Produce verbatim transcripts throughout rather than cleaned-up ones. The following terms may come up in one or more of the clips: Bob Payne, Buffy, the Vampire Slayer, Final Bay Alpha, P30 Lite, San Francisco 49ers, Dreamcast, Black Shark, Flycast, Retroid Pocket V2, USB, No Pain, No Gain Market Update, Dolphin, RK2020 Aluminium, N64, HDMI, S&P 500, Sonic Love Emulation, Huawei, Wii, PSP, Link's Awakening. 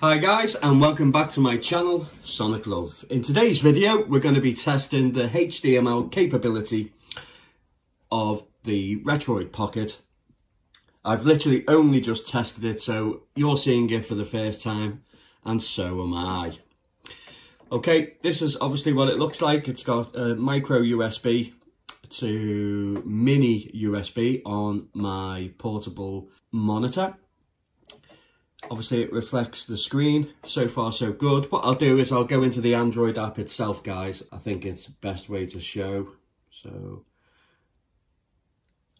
Hi guys, and welcome back to my channel, Sonic Love. In today's video we're going to be testing the H D M I capability of the Retroid Pocket. I've literally only just tested it, so you're seeing it for the first time, and so am I. Okay, this is obviously what it looks like. It's got a micro U S B to mini U S B on my portable monitor. Obviously it reflects the screen. So far so good. What I'll do is I'll go into the Android app itself, guys. I think it's the best way to show. So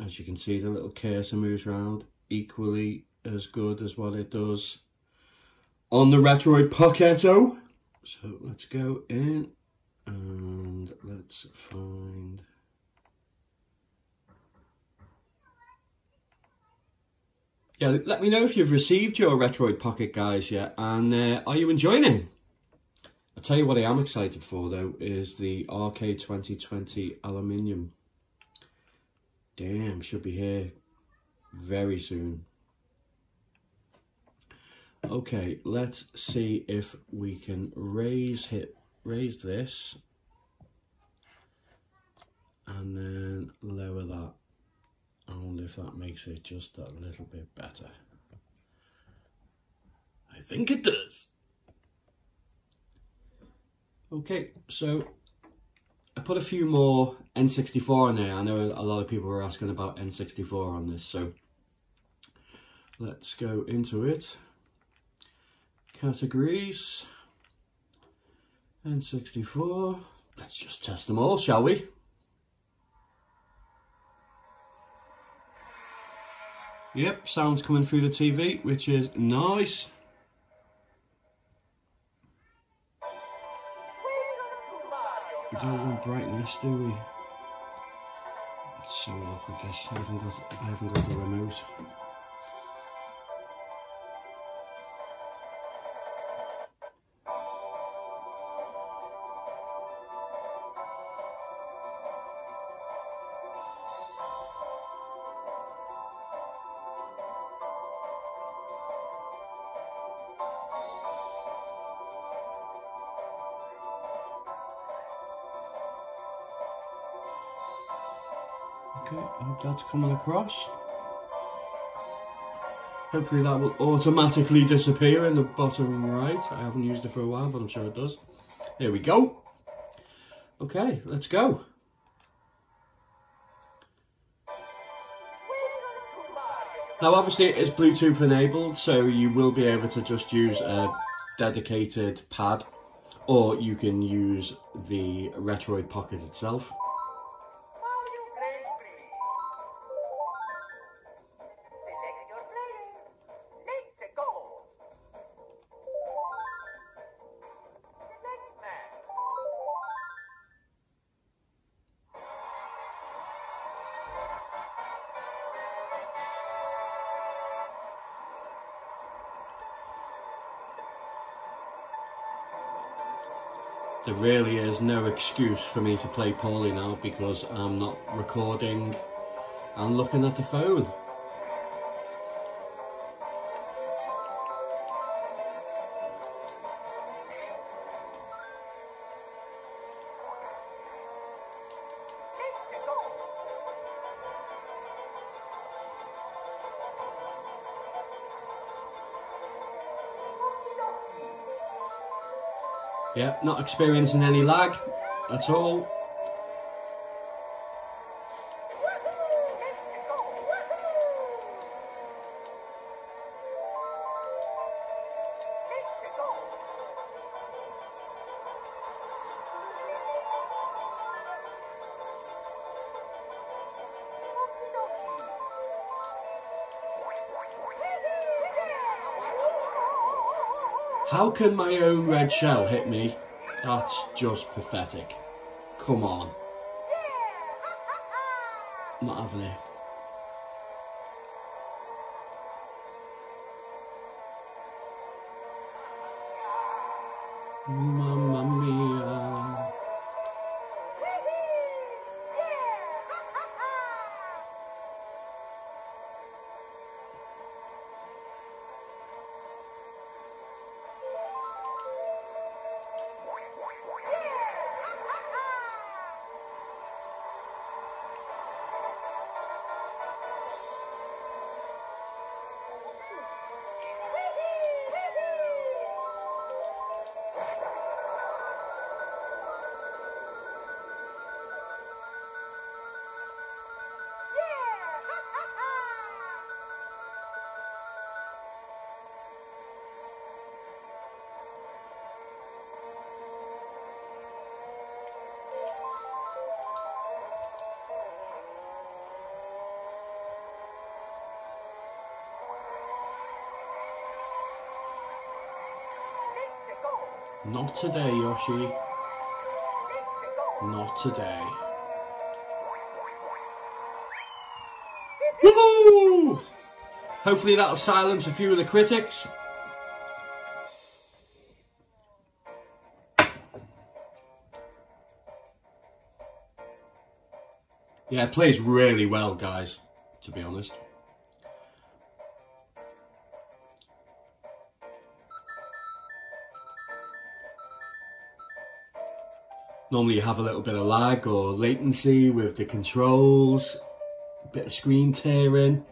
as you can see, the little cursor moves around, equally as good as what it does on the Retroid Pocket. So let's go in and let's find Yeah, let me know if you've received your Retroid Pocket, guys, yet, and uh, are you enjoying it? I'll tell you what I am excited for, though, is the R K twenty twenty Aluminium. Damn, should be here very soon. Okay, let's see if we can raise hit, raise this, and then lower that. I wonder if that makes it just a little bit better. I think it does. Okay, so I put a few more N sixty-four in there. I know a lot of people were asking about N sixty-four on this, so let's go into it. Categories, N sixty-four. Let's just test them all, shall we? Yep, sound's coming through the T V, which is nice. We don't want brightness, do we? It's so awkward, this. I haven't got, I haven't got the remote. Okay, I hope that's coming across. Hopefully that will automatically disappear in the bottom right. I haven't used it for a while, but I'm sure it does. Here we go. Okay, let's go. Now obviously it's Bluetooth enabled, so you will be able to just use a dedicated pad, or you can use the Retroid Pocket itself. There really is no excuse for me to play poorly now because I'm not recording and looking at the phone. Yeah, not experiencing any lag at all. How can my own red shell hit me? That's just pathetic. Come on. Not having it. Mamma mia. Not today, Yoshi. Not today. Woohoo! Hopefully that'll silence a few of the critics. Yeah, it plays really well, guys, to be honest. Normally you have a little bit of lag or latency with the controls, a bit of screen tearing.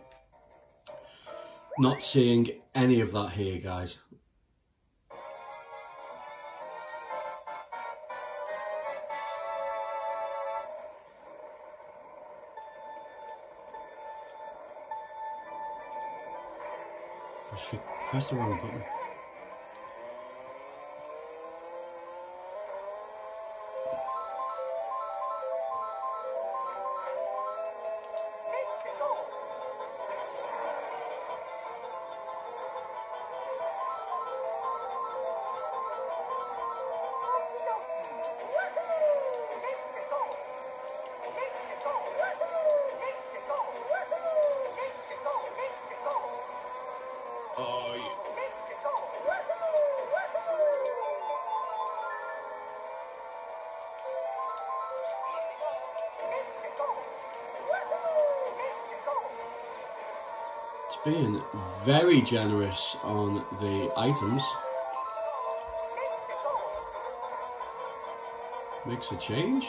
Not seeing any of that here, guys. I should press the wrong button. Being very generous on the items makes a change.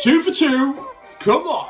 Two for two, come on!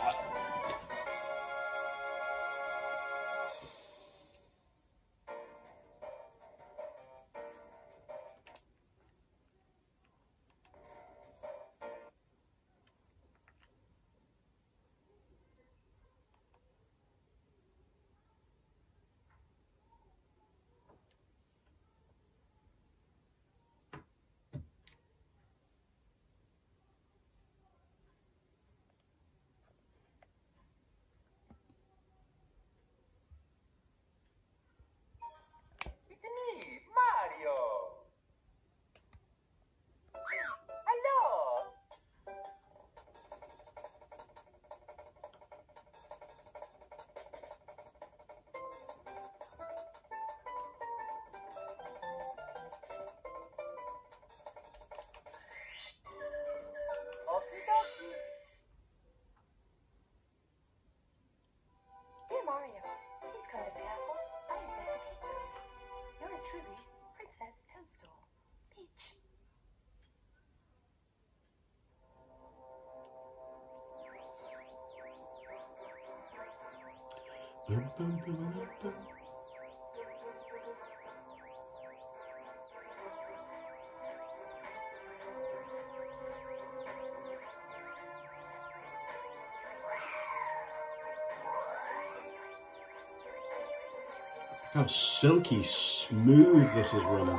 How silky smooth this is running.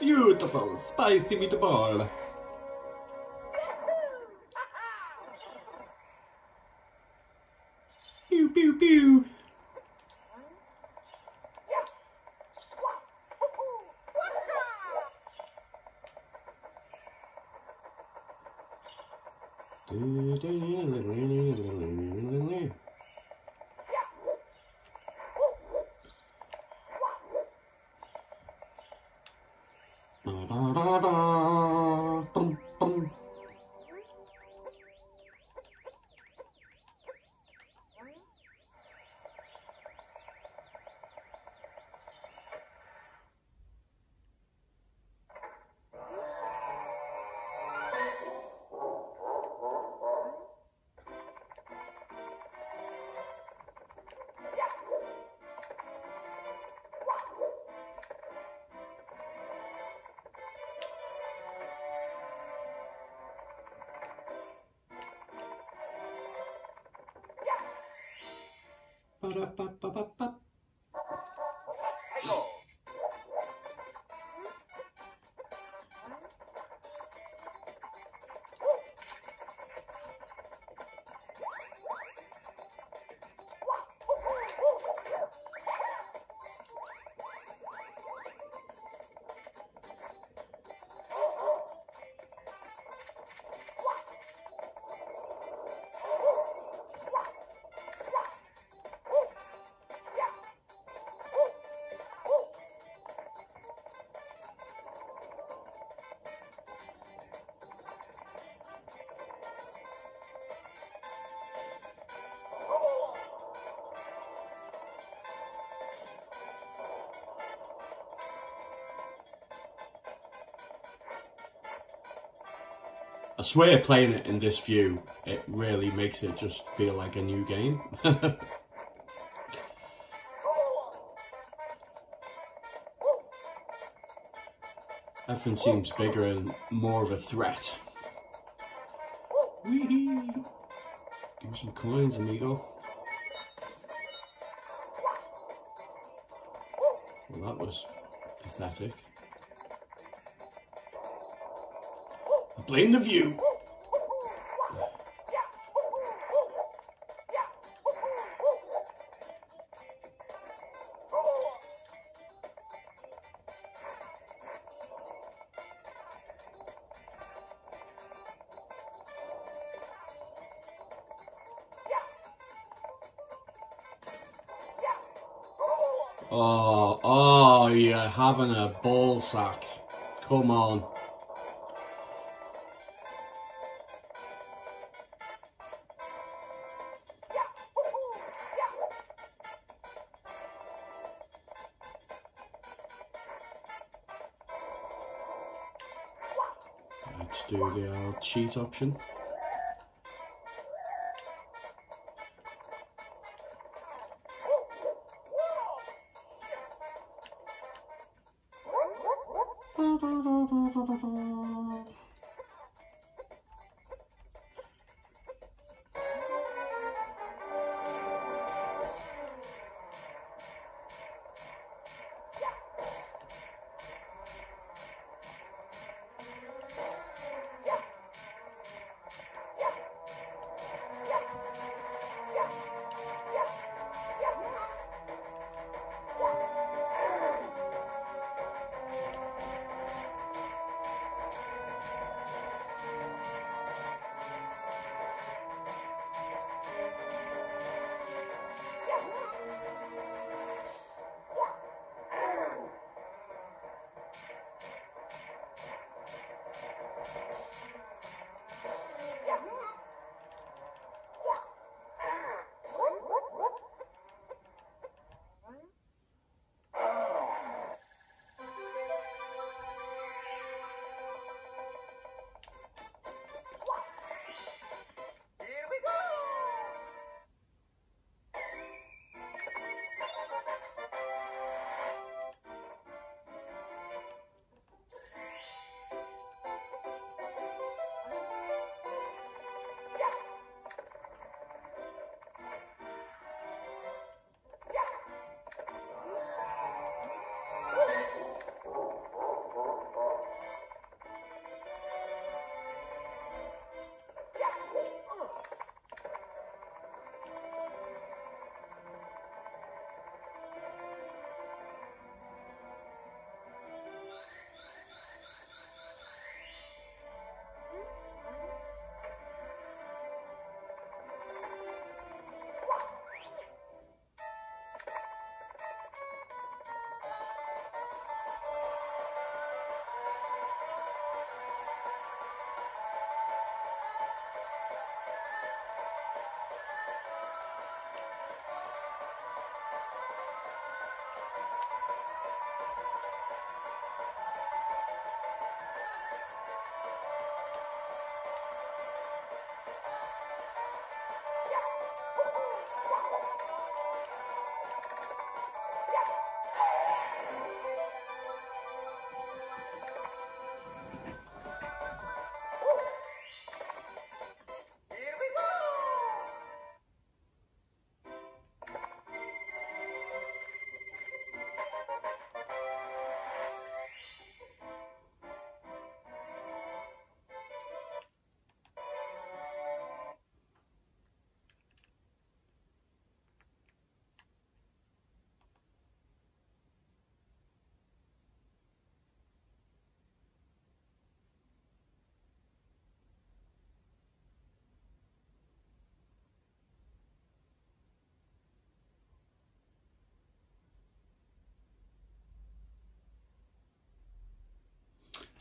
Beautiful, spicy meatball. Ba-da-ba-ba-ba-ba. I swear playing it in this view, it really makes it just feel like a new game. Everything seems bigger and more of a threat. Wee-hee! Give me some coins, amigo. Well, that was pathetic. Blame the view. Oh, oh, you're having a ball sack. Come on. Let's do the old cheat option.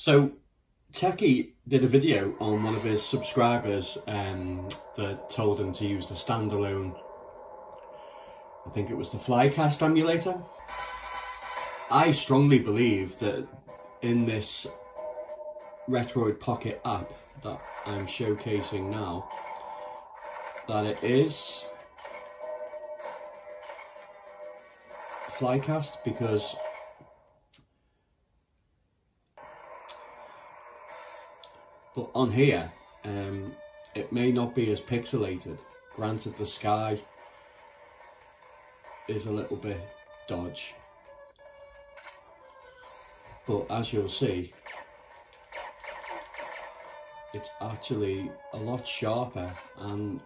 So Techie did a video on one of his subscribers um, that told him to use the standalone, I think it was the Flycast emulator. I strongly believe that in this Retroid Pocket app that I'm showcasing now, that it is Flycast, because but on here um, it may not be as pixelated. Granted, the sky is a little bit dodgy, but as you'll see, it's actually a lot sharper and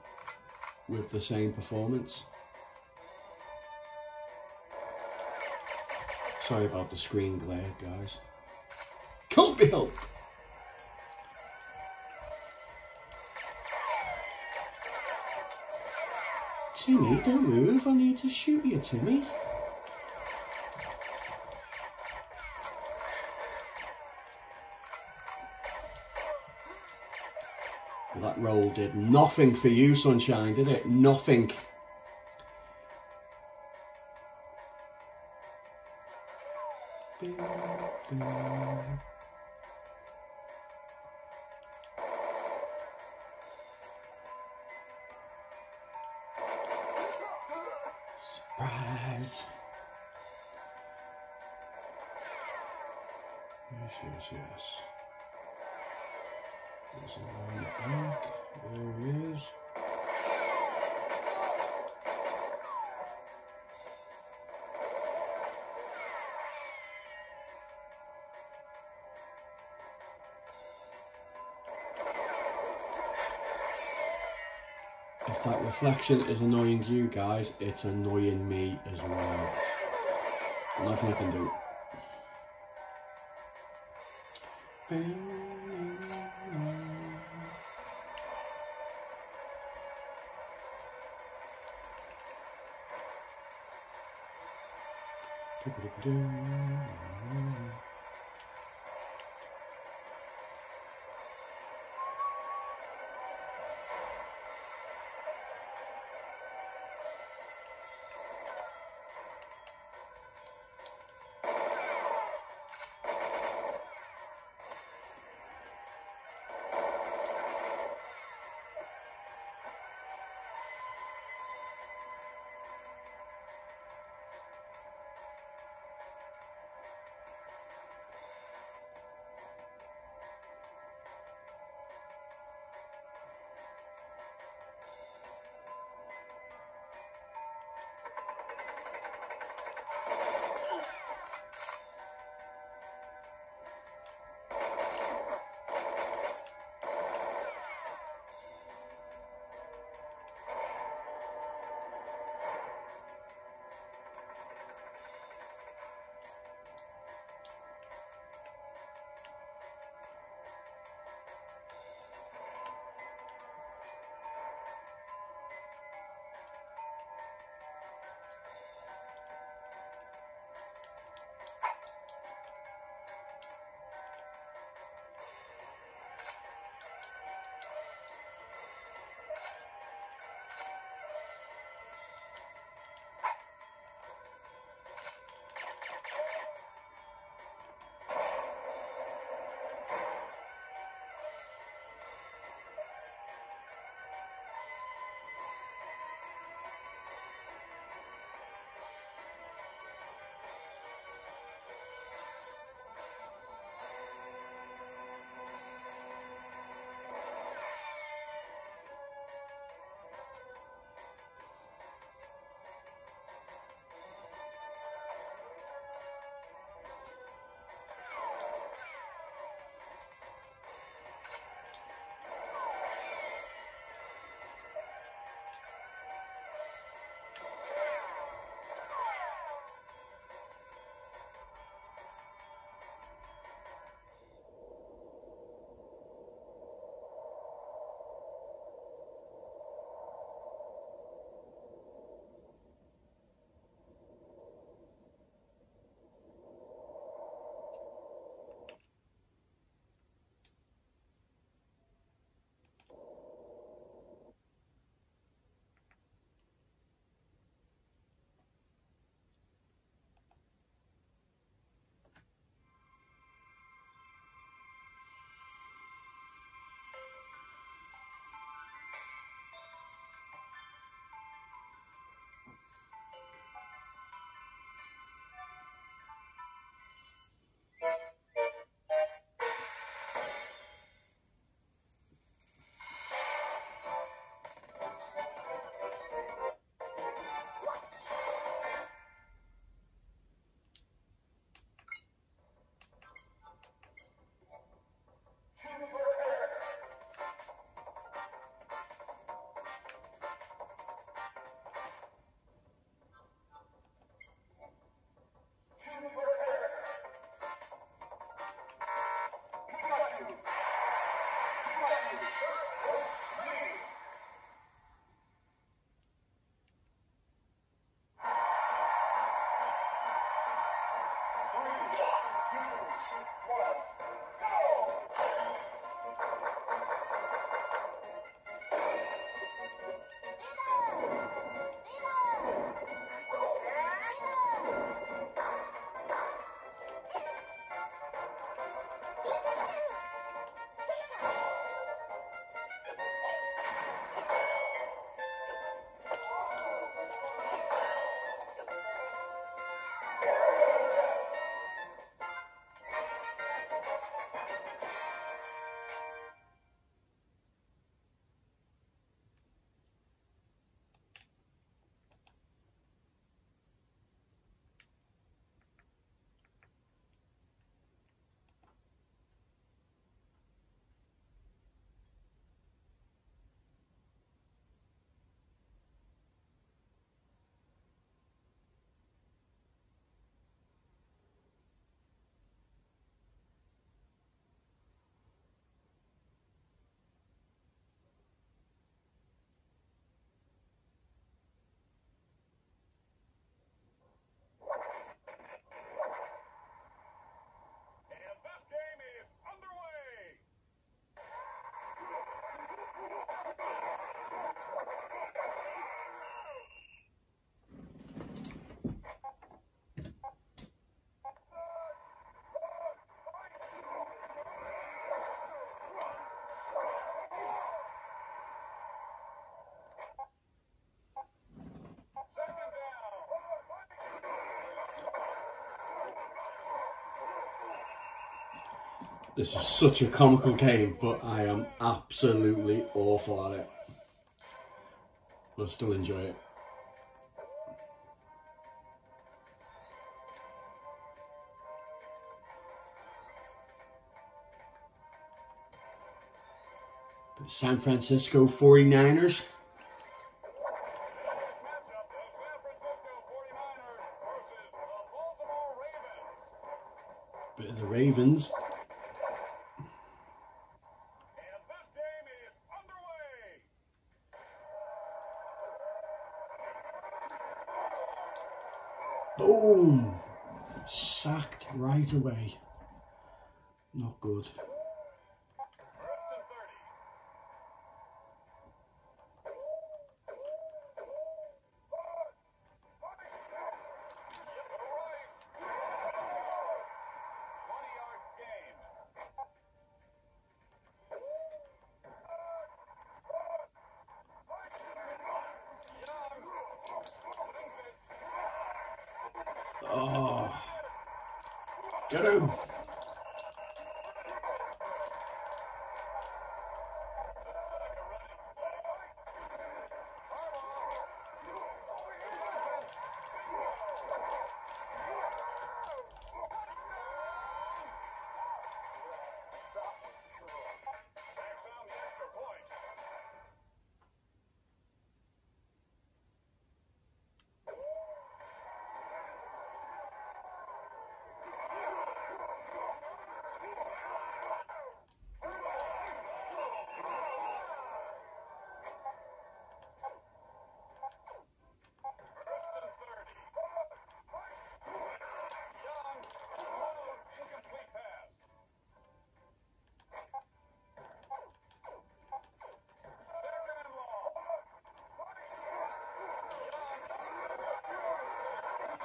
with the same performance. Sorry about the screen glare, guys. Can't be helped. Timmy, don't move. I need to shoot you, Timmy. That roll did nothing for you, sunshine, did it? Nothing. Surprise. Yes, yes, yes. There he is. If that reflection is annoying you guys, it's annoying me as well. Nothing I can do. Bing. This is such a comical game, but I am absolutely awful at it. But I still enjoy it. The San Francisco forty-niners. Bit of the Ravens. Boom! Sacked right away. Not good. Oh, get him!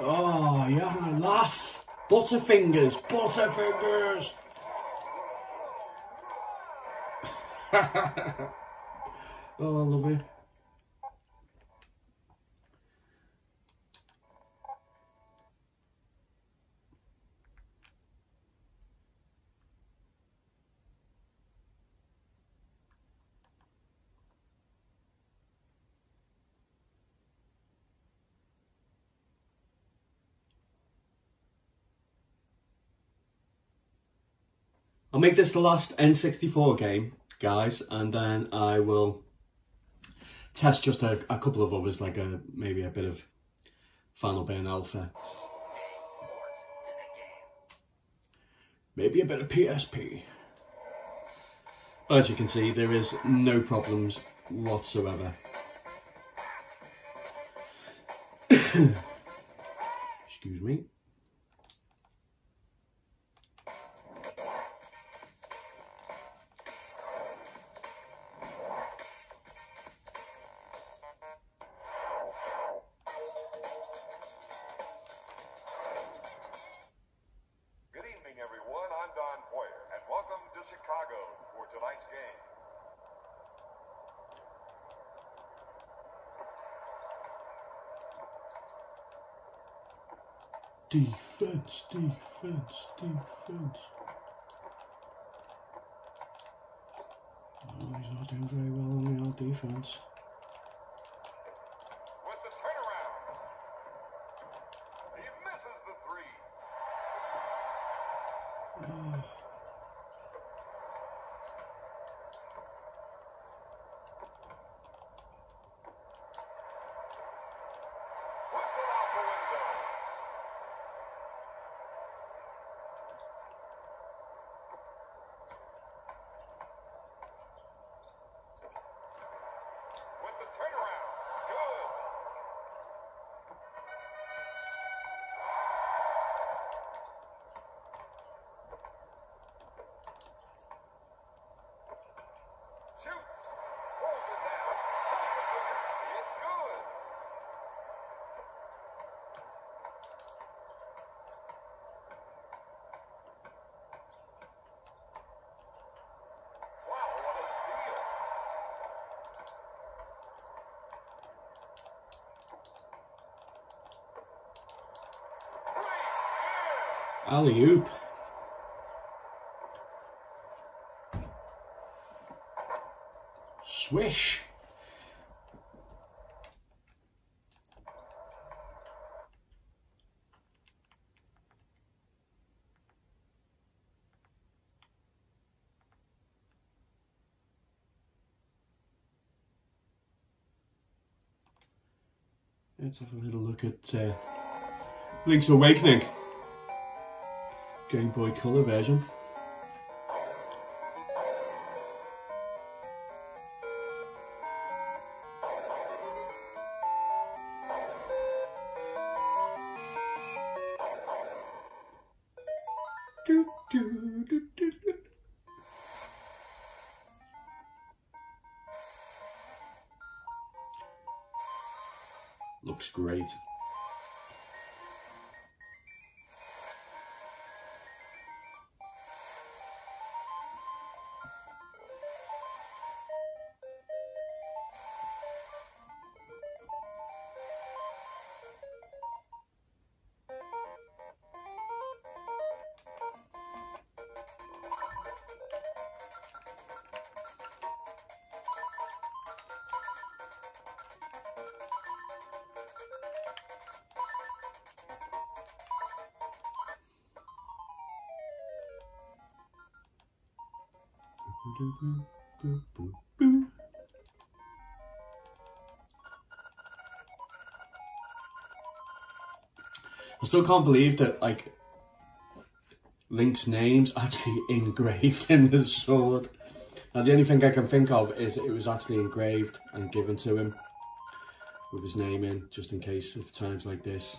Oh, you have my laugh. Butterfingers, Butterfingers. Oh, I love it. I'll make this the last N sixty-four game, guys, and then I will test just a, a couple of others, like a, maybe a bit of Final Bay Alpha. Maybe a bit of P S P. But as you can see, there is no problems whatsoever. Excuse me. Defense, defense, defense. Oh, he's not doing very well on the old defense. With the turnaround, he misses the three. Oh. Alley-oop. Swish. Let's have a little look at uh, Link's Awakening, Game Boy Color version. Looks great. I still can't believe that, like, Link's name's actually engraved in the sword. Now, the only thing I can think of is it was actually engraved and given to him with his name in, just in case of times like this.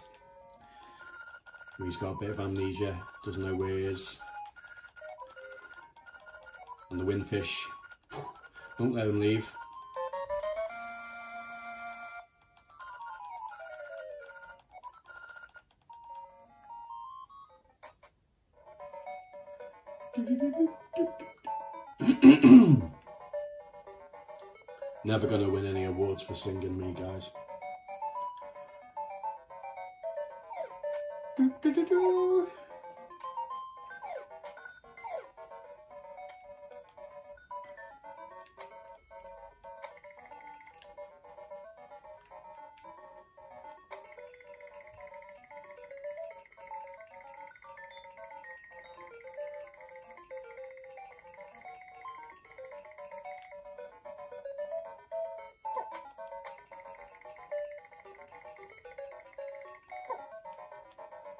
He's got a bit of amnesia, doesn't know where he is. And the windfish won't let him leave. Never gonna win any awards for singing me, guys.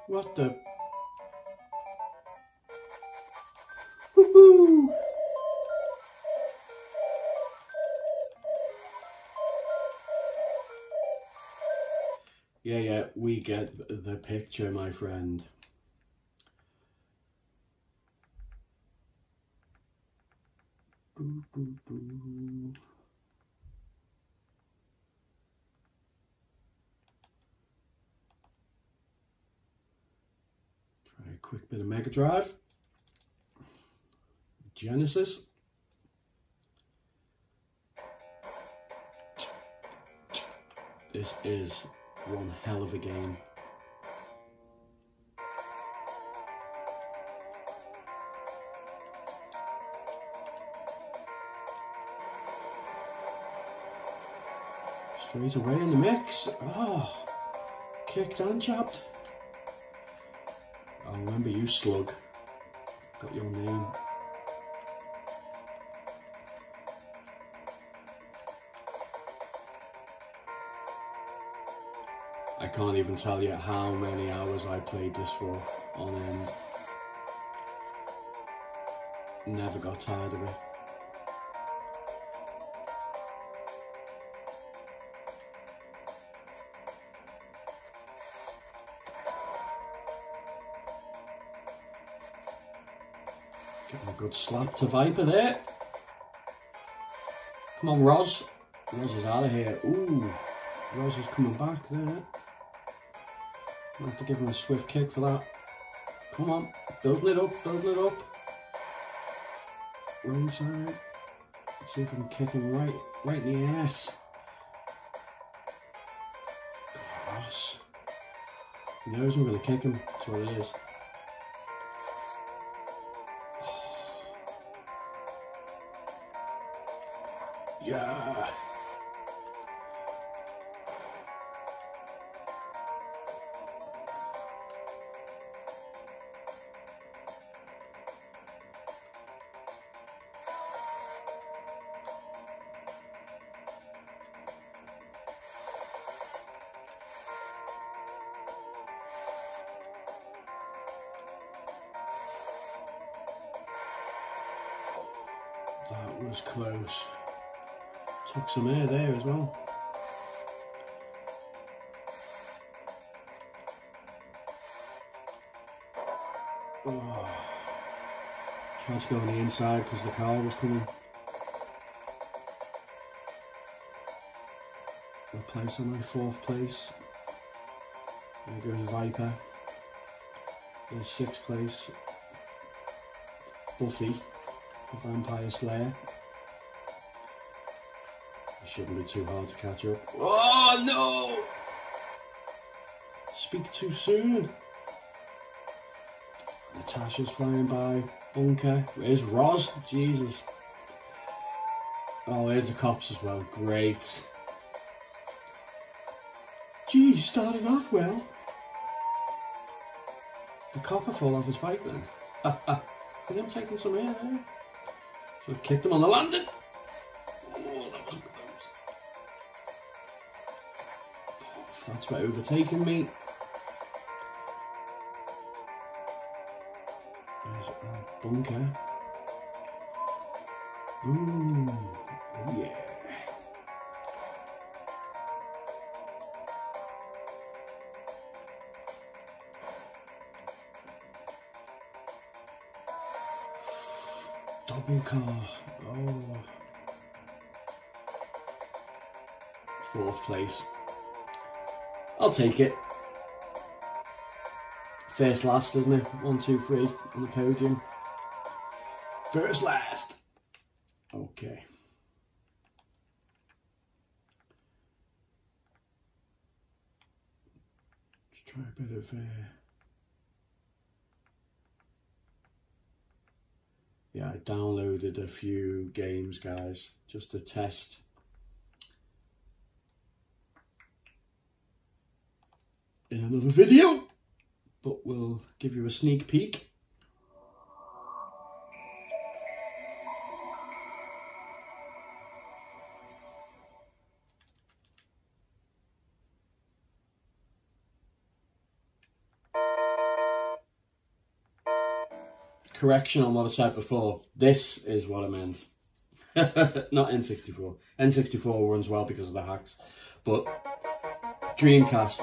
What the? Woohoo! Yeah, yeah, we get the picture, my friend. Boo, boo, boo. Quick bit of Mega Drive, Genesis. This is one hell of a game. Straight away in the mix. Oh, kicked and chopped. I remember you, Slug. Got your name. I can't even tell you how many hours I played this for on end. Never got tired of it. Good slap to Viper there. Come on, Roz. Roz is out of here. Ooh, Roz is coming back there. I'll have to give him a swift kick for that. Come on, building it up, building it up. Wrong side. Let's see if I can kick him right, right in the ass. Roz. He knows I'm going to kick him. That's what it is. Yeah. That was close. Took some air there as well. Oh. Tried to go on the inside because the car was coming. Third place am I? Fourth place. There goes Viper. There's sixth place. Buffy, the Vampire Slayer. It shouldn't be too hard to catch up. Oh no! Speak too soon. Natasha's flying by. Bunker. Where's Roz? Jesus. Oh, there's the cops as well. Great. Gee, started off well. The copper fell off his bike then. Ha ha. Think I'm taking some air there. So I kicked him on the landing. Oh, that was close. That's for overtaking me. There's a bunker. Ooh, oh yeah. Double car. Oh. Fourth place. I'll take it. First last, isn't it? One, two, three on the podium. First last. Okay. Let's try a bit of uh... yeah, I downloaded a few games, guys, just to test. In another video. But we'll give you a sneak peek. Correction on what I said before. This is what I meant. Not N sixty-four. N sixty-four runs well because of the hacks. But Dreamcast,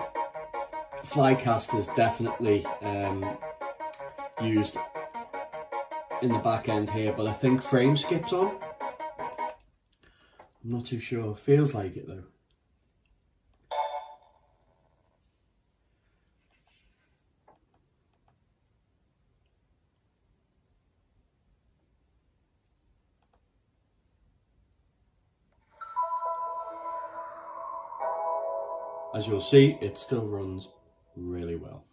Flycast is definitely um, used in the back end here, but I think frame skips on. I'm not too sure. Feels like it though. As you'll see, it still runs really well.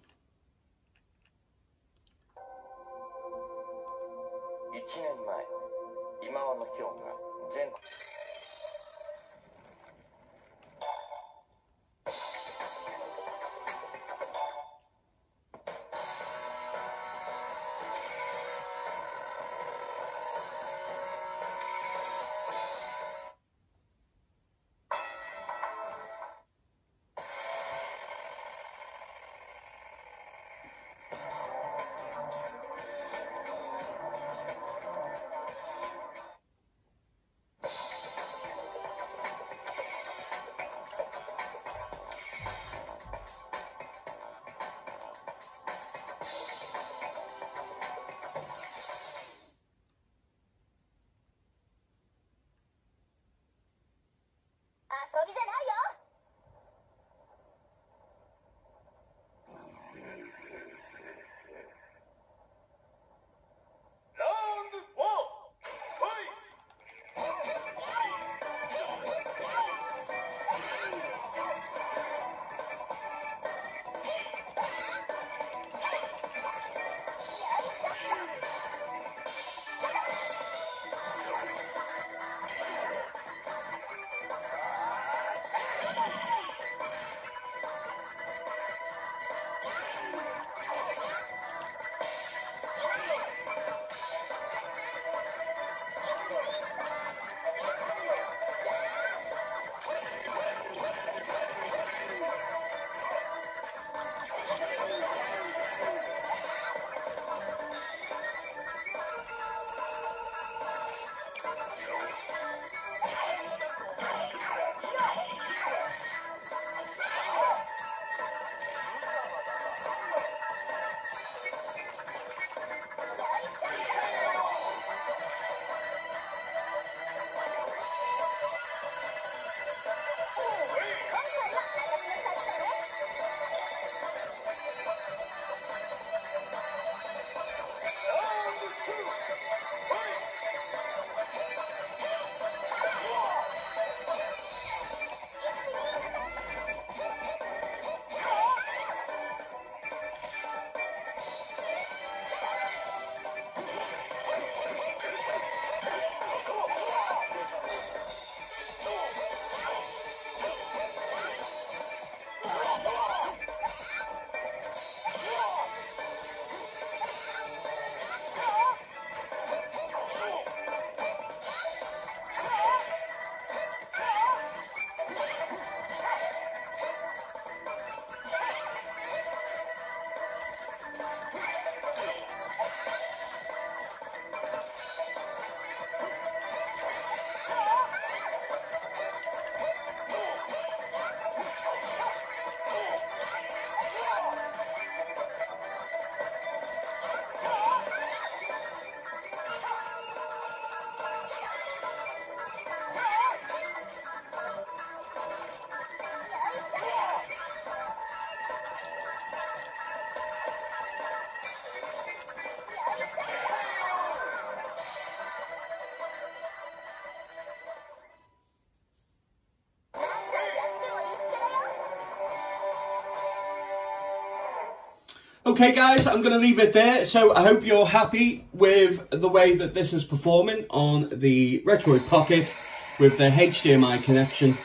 Okay guys, I'm going to leave it there. So I hope you're happy with the way that this is performing on the Retroid Pocket with the H D M I connection.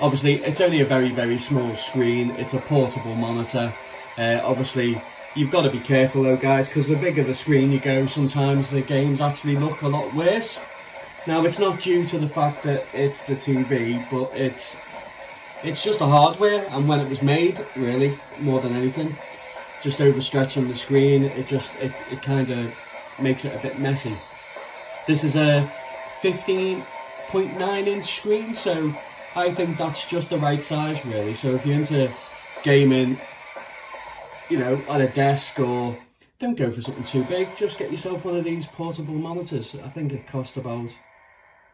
Obviously, it's only a very, very small screen. It's a portable monitor. Uh, obviously, you've got to be careful though guys, because the bigger the screen you go, sometimes the games actually look a lot worse. Now, it's not due to the fact that it's the T V, but it's, it's just the hardware and when it was made, really, more than anything. Just overstretching the screen, it just it, it kind of makes it a bit messy. This is a fifteen point nine inch screen, so I think that's just the right size really. So if you're into gaming, you know, on a desk, or don't go for something too big, just get yourself one of these portable monitors. I think it cost about one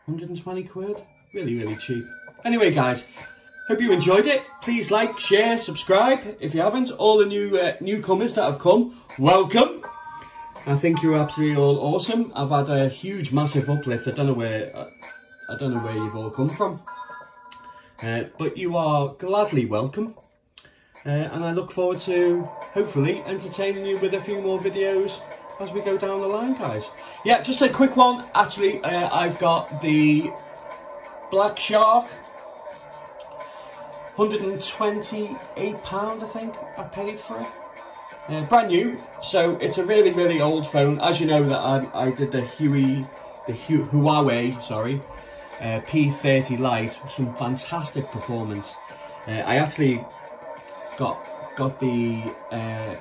hundred and twenty quid, really, really cheap. Anyway guys, hope you enjoyed it. Please like, share, subscribe if you haven't. All the new uh, newcomers that have come, welcome. I think you're absolutely all awesome. I've had a huge, massive uplift. I don't know where, I don't know where you've all come from, uh, but you are gladly welcome. Uh, and I look forward to hopefully entertaining you with a few more videos as we go down the line, guys. Yeah, just a quick one. Actually, uh, I've got the Black Shark. one hundred and twenty-eight pound I think I paid for it. Uh, brand new, so it's a really, really old phone. As you know, that I, I did the Huey, the Hue, Huawei, sorry, uh, P thirty Lite. Some fantastic performance. Uh, I actually got got the uh,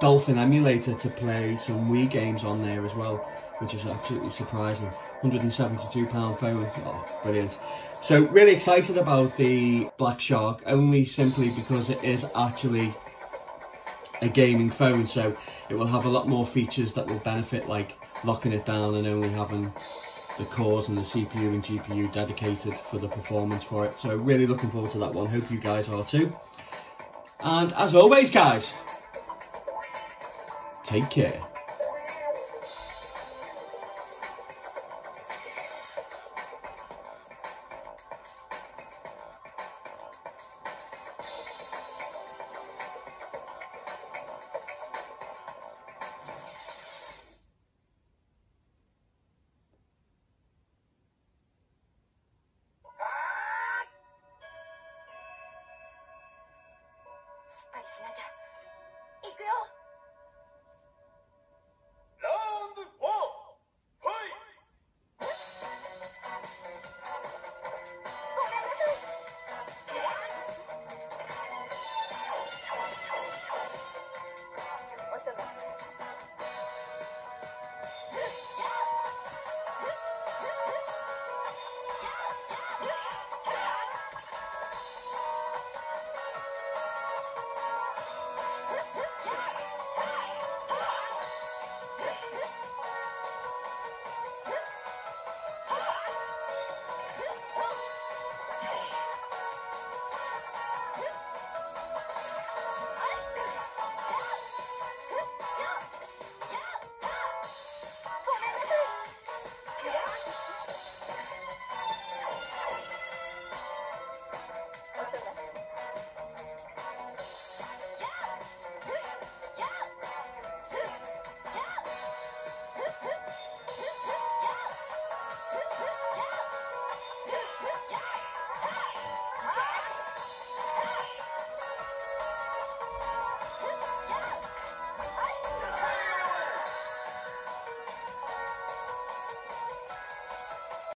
Dolphin emulator to play some Wii games on there as well, which is absolutely surprising. one hundred and seventy-two pound phone, oh, brilliant. So really excited about the Black Shark, only simply because it is actually a gaming phone, so it will have a lot more features that will benefit, like locking it down and only having the cores and the C P U and G P U dedicated for the performance for it. So really looking forward to that one, hope you guys are too. And as always guys, take care. Space Naga, go!